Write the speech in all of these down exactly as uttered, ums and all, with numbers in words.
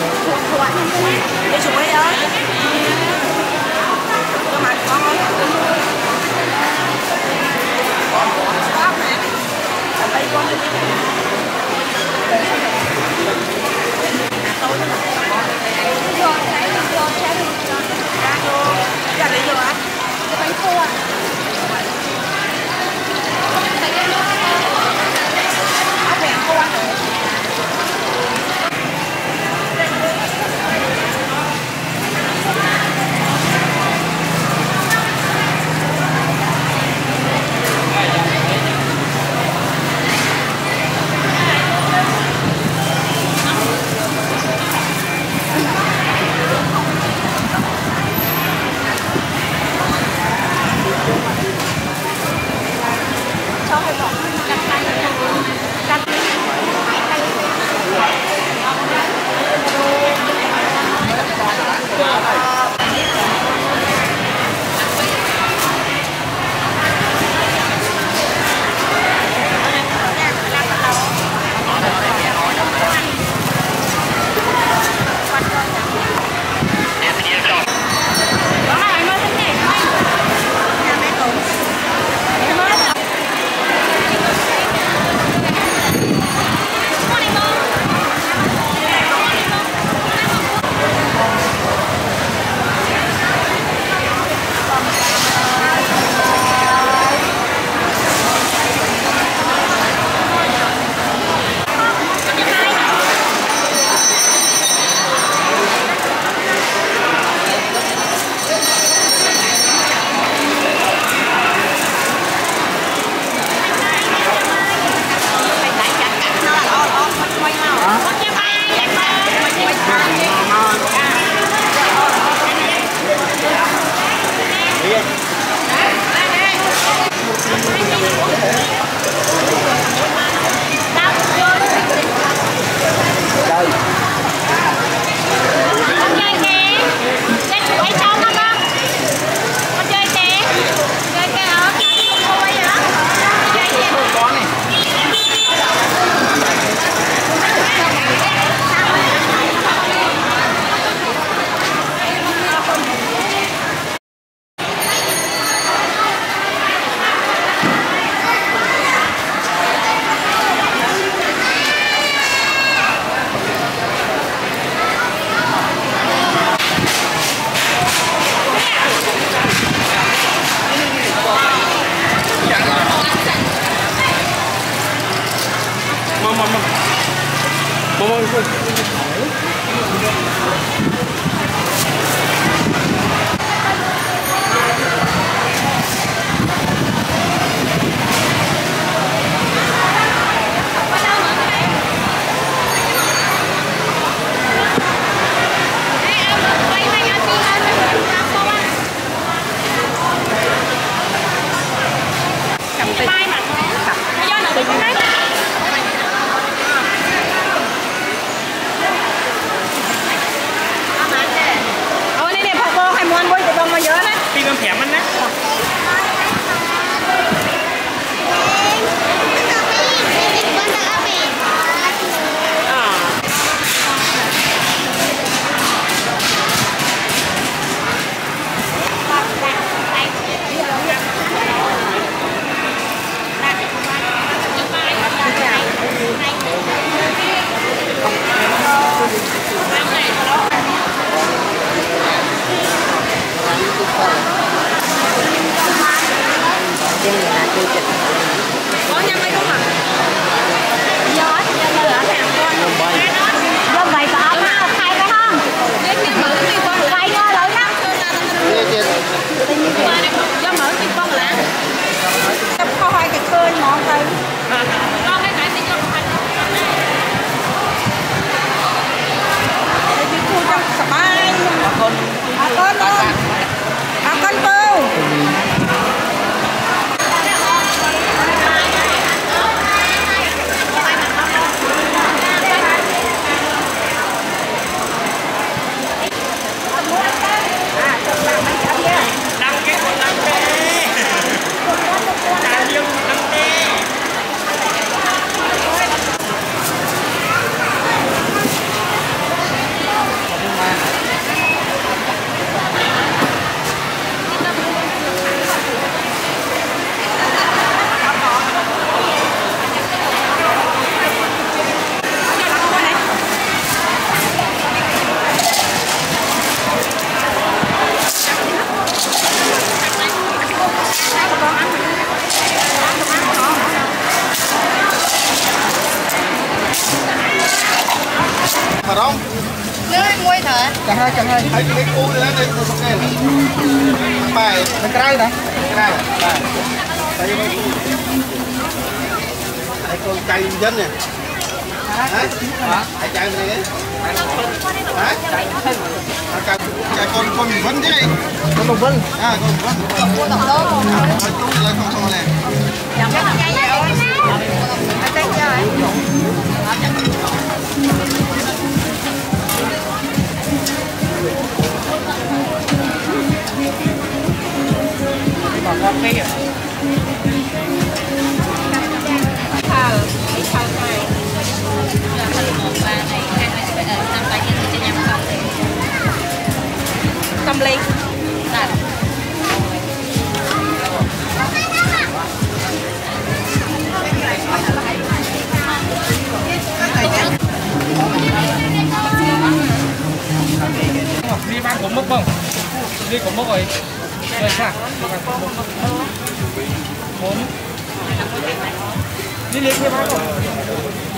chủng thuộc thuộc bạn nhân viên cái chủng ấy đó cho bạn con stop này ở đây con được Hãy subscribe cho kênh Ghiền Mì Gõ để không bỏ lỡ những video hấp dẫn. phải không? Nếu anh quay thở. Cả hai, cả hai. Thấy cái cú nữa đây tôi không kêu. Bài, cái cây này. Cái này, bài. Thấy con cây dân nè. Hả? Hãy chạy bên này đi. Hả? Chạy con con Vân chứ anh. Con Vân. À, con Vân. À, chú là con to này. Tâm linh này. Đi bán cũng mất không? Đi cũng mất rồi. Đây sao? bốn. Đi lấy cái bán không?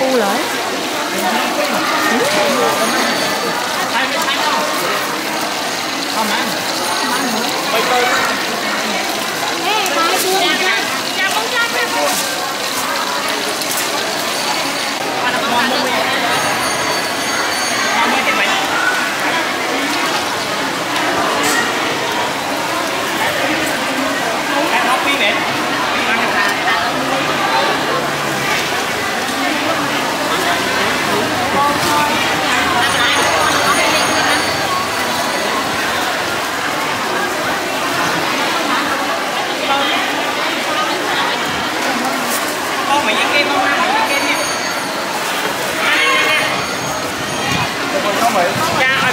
u lại. Không ăn. Bây giờ. Ê, bái xuống. Chào bóng chát đấy. Hãy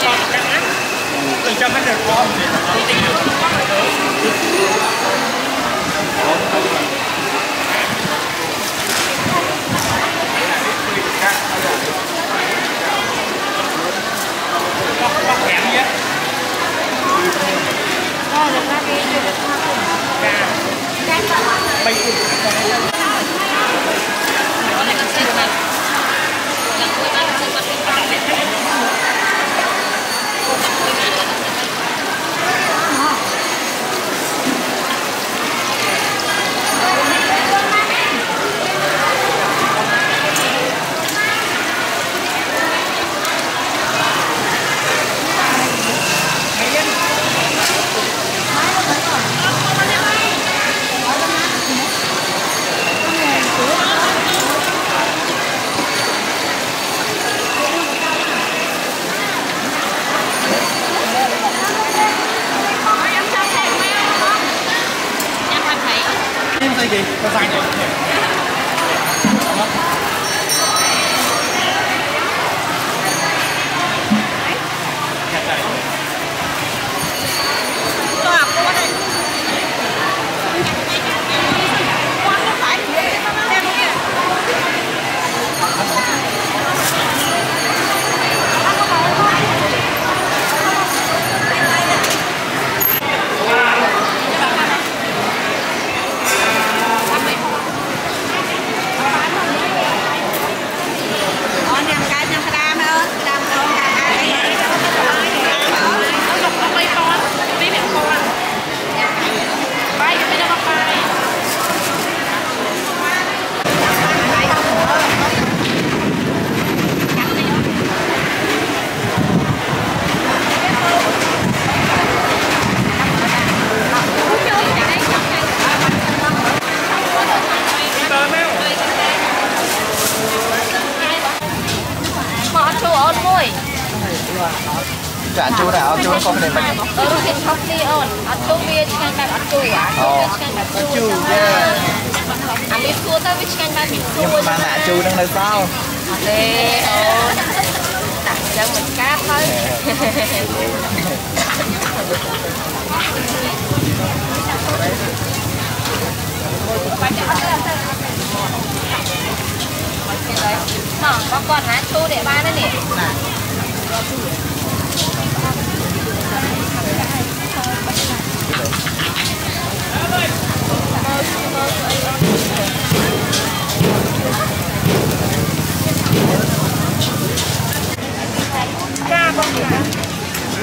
subscribe cho kênh Ghiền Mì Gõ để không bỏ lỡ những video hấp dẫn. Trả chú đã, chú có cái này. Tôi xin khóc đi ơn. Ở tôi biết cái này bạn tôi ạ. Tôi biết cái này bạn tôi. À biết tôi tôi biết cái này mình tôi. Nhưng mà nạ chú đang là sao? Lê ơn. Đặt cho mình cát thôi. Nó có con hả chú để ba nó nè. Hãy subscribe cho kênh Ghiền Mì Gõ để không bỏ lỡ những video hấp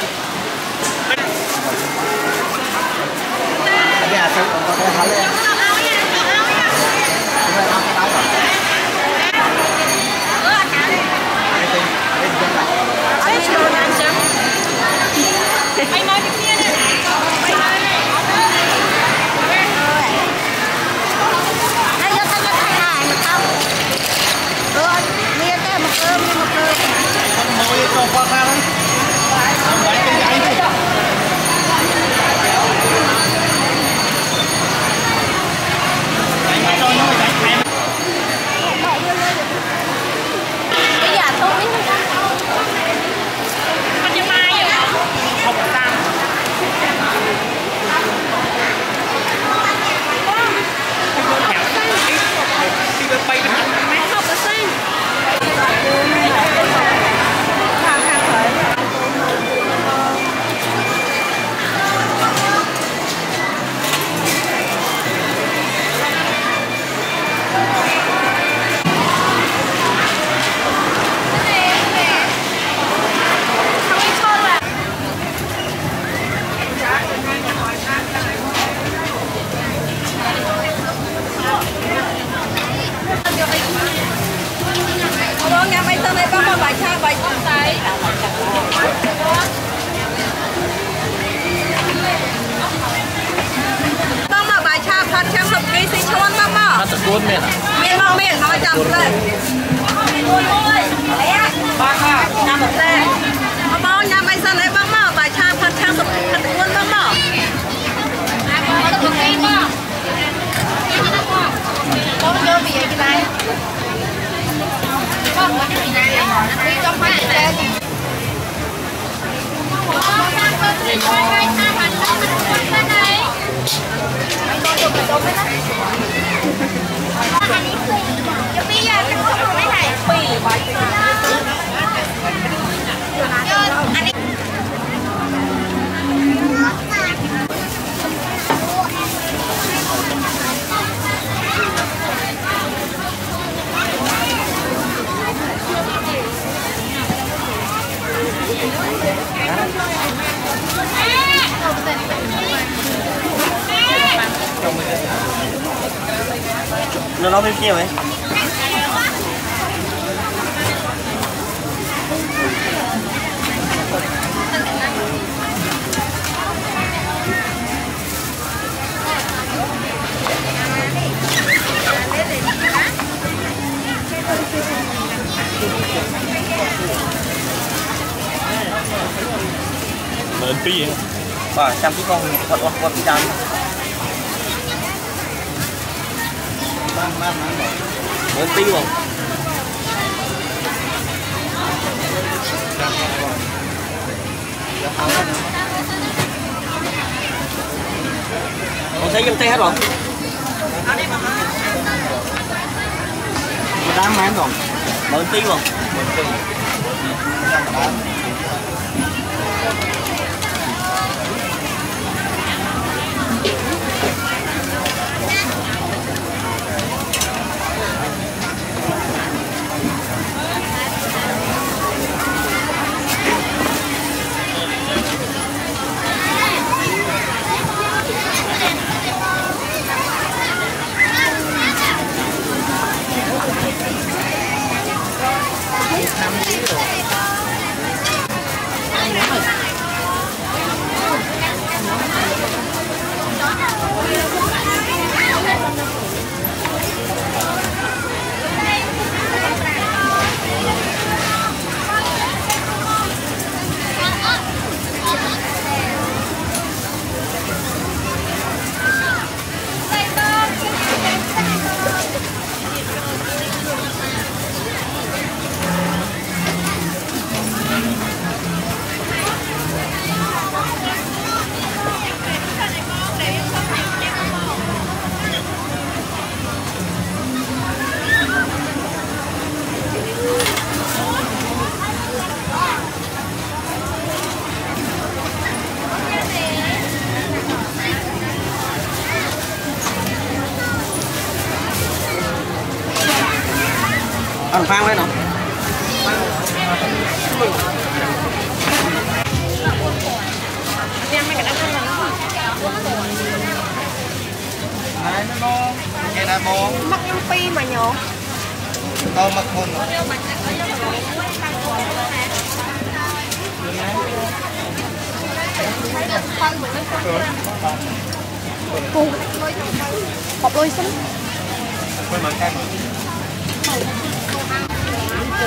dẫn. miền à? Miền bao miền nói trăm lên. Ba ba năm một xe. Bao nhà máy xanh đấy bác mở vài trăm phần trăm thật thật luôn bác mở. Con chưa bị cái này. Con muốn cái này đấy. Đi trong máy xe. Nó nói bên kia vậy? Lớn phi ấy. Bà chăm chút con thật con con chăm. Mang mang mang. Lớn phi không? Con thấy em tay hết rồi. Một đám máng rồi. Lớn phi không? Ăn phang lên nào. Cái này bò. Mắc nhung pi mà nhổ. Tao mắc hồn. Bọc lôi xuống. Quên mở cái này. Hãy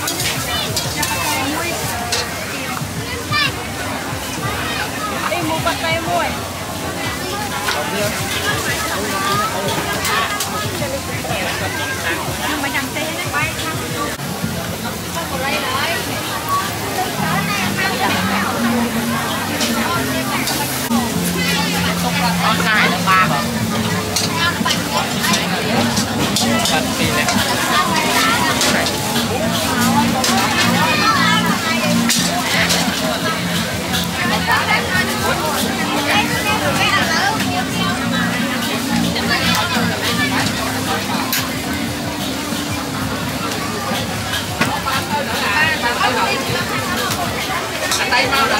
Bật tay em mua. Mày đằng xe nó bay không? Không có lấy đấy. Con trai là ba bậc. Bật đi nè. Tay vào đó.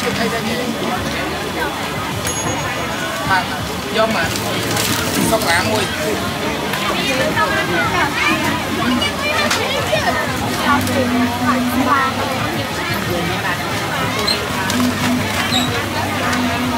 chuyện hay ra như mà do mà không cả mùi